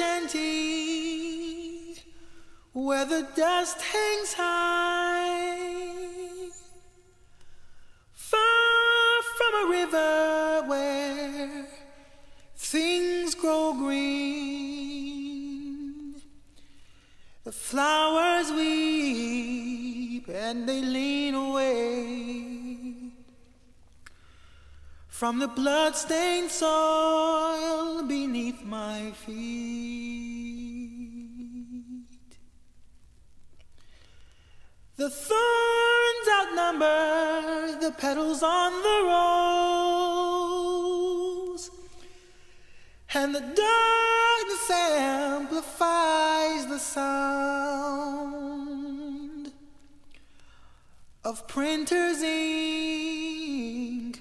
shanty, where the dust hangs high, far from a river where things grow green. The flowers weep and they lean away from the blood-stained soil beneath my feet. The thorns outnumber the petals on the rose, and the darkness amplifies the sound of printer's ink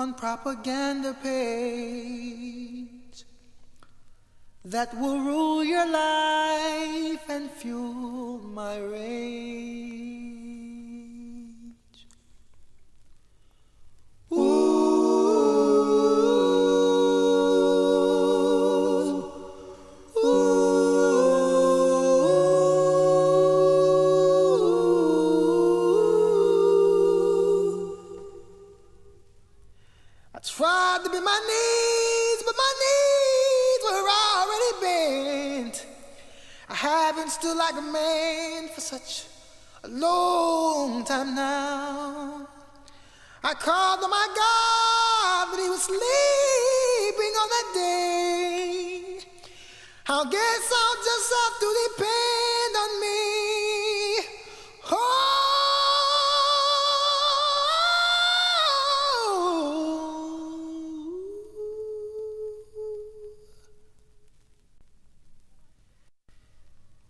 on propaganda page that will rule your life and fuel my rage. Tried to bend my knees, but my knees were already bent. I haven't stood like a man for such a long time now. I called on my God, but he was sleeping on that day. I guess I'll just have to depend on me. Oh,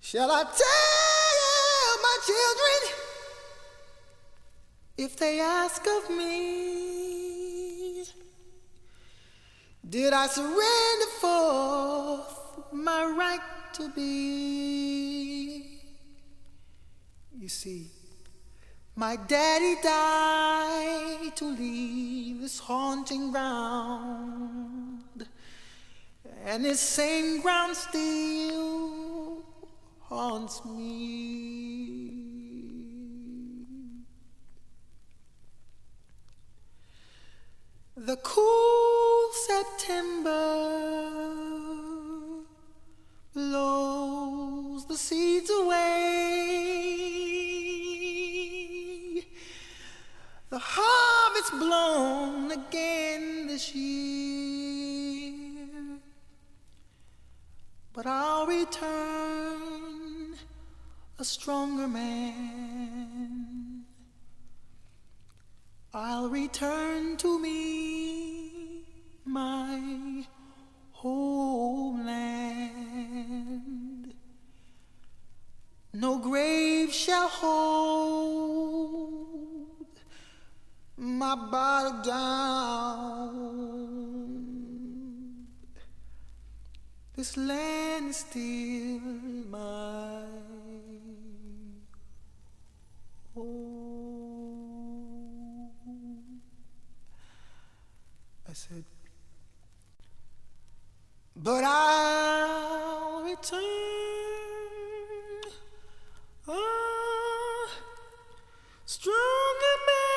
shall I tell my children if they ask of me, did I surrender forth my right to be? You see, my daddy died to leave this haunting ground, and this same ground still haunts me. The cool September blows the seeds away. The harvest blown again this year, but I'll return a stronger man. I'll return to me, my homeland. No grave shall hold my body down. This land is still mine. Oh, I said, but I'll return, oh, stronger man.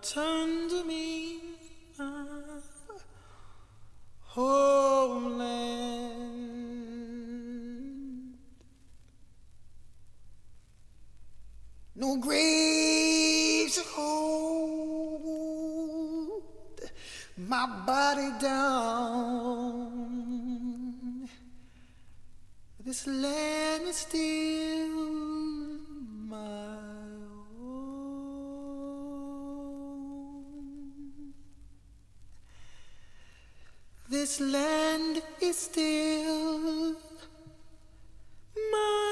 Turn to me, homeland. No grave shall hold my body down. This land is still mine. This land is still mine.